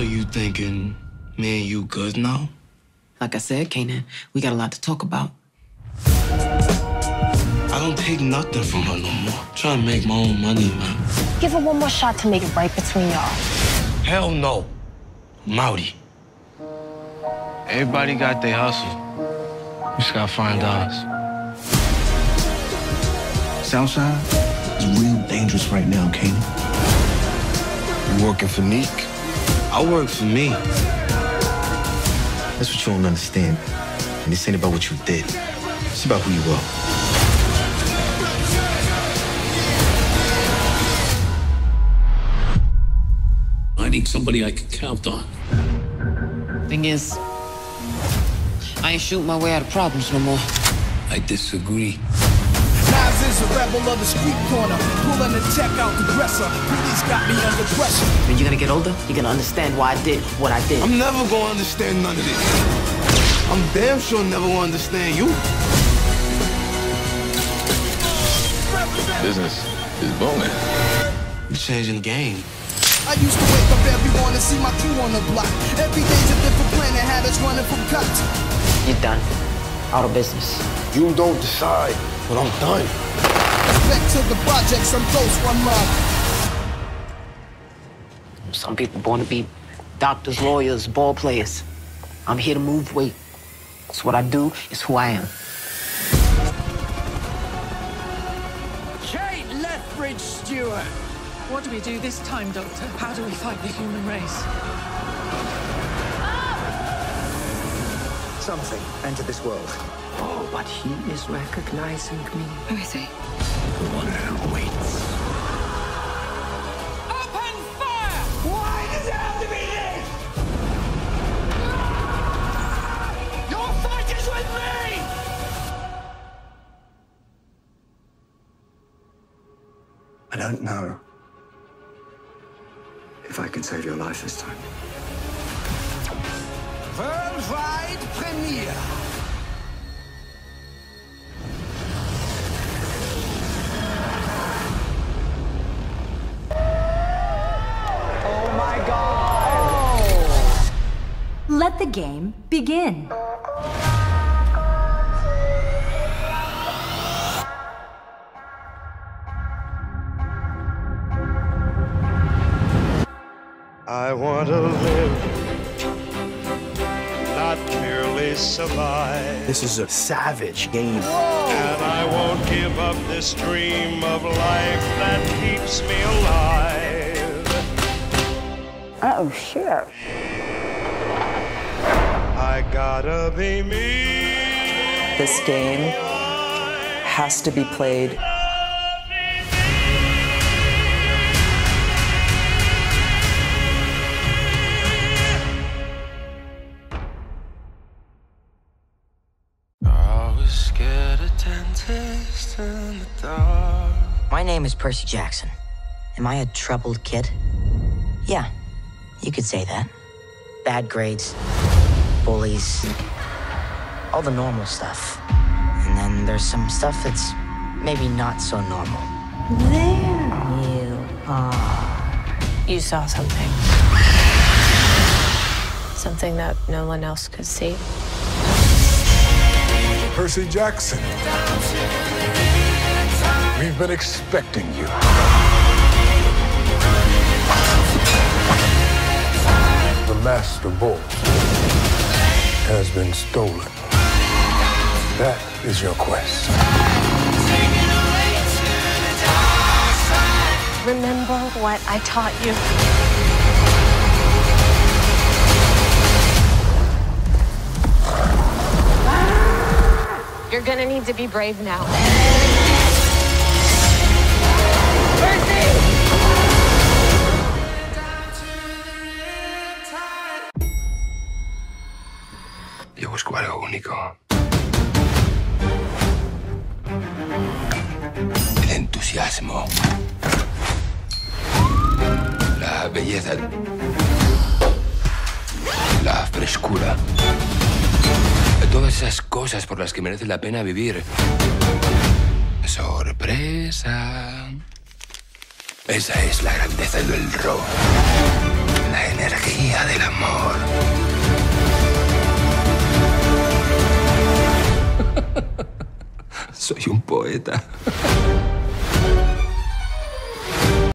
So you thinking me and you good now? Like I said, Kanan, we got a lot to talk about. I don't take nothing from her no more. I'm trying to make my own money, man. Give her one more shot to make it right between y'all. Hell no. Maudie. Everybody got their hustle. You just gotta find ours. Southside is real dangerous right now, Kanan. You working for Nick? I work for me. That's what you don't understand. And this ain't about what you did. It's about who you are. I need somebody I can count on. Thing is, I ain't shooting my way out of problems no more. I disagree. Nas is a rebel of the street corner, pulling the check out the dresser. He's got me under pressure. When you're gonna get older, you're gonna understand why I did what I did. I'm never gonna understand none of this. I'm damn sure never gonna understand you. Business is booming. You're changing the game. I used to wake up every morning and see my crew on the block. Every day's a different planet, had us running from cops. You're done. Out of business. You don't decide, but I'm done. Back to the projects, I'm close, one love. Some people born to be doctors, lawyers, ball players. I'm here to move weight. It's what I do, it's who I am. Kate Lethbridge-Stewart. What do we do this time, Doctor? How do we fight the human race? Something entered this world. Oh, but he is recognizing me. Who is he? The one who waits. Open fire! Why does it have to be this? Your fight is with me! I don't know if I can save your life this time. Worldwide premiere! Oh my God! Let the game begin. I want to live, not merely survive. This is a savage game. Whoa. And I won't give up this dream of life that keeps me alive. Oh, shit. I gotta be me. This game has to be played in the dark. My name is Percy Jackson. Am I a troubled kid? Yeah, you could say that. Bad grades, bullies, all the normal stuff. And then there's some stuff that's maybe not so normal. There you are. You saw something. Something that no one else could see. Percy Jackson. We've been expecting you. The Master Bolt has been stolen. That is your quest. Remember what I taught you. You're gonna need to be brave now. Percy! Yo busco algo único. El entusiasmo. La belleza. La frescura. Todas esas cosas por las que merece la pena vivir. Sorpresa. Esa es la grandeza del rock. La energía del amor. Soy un poeta.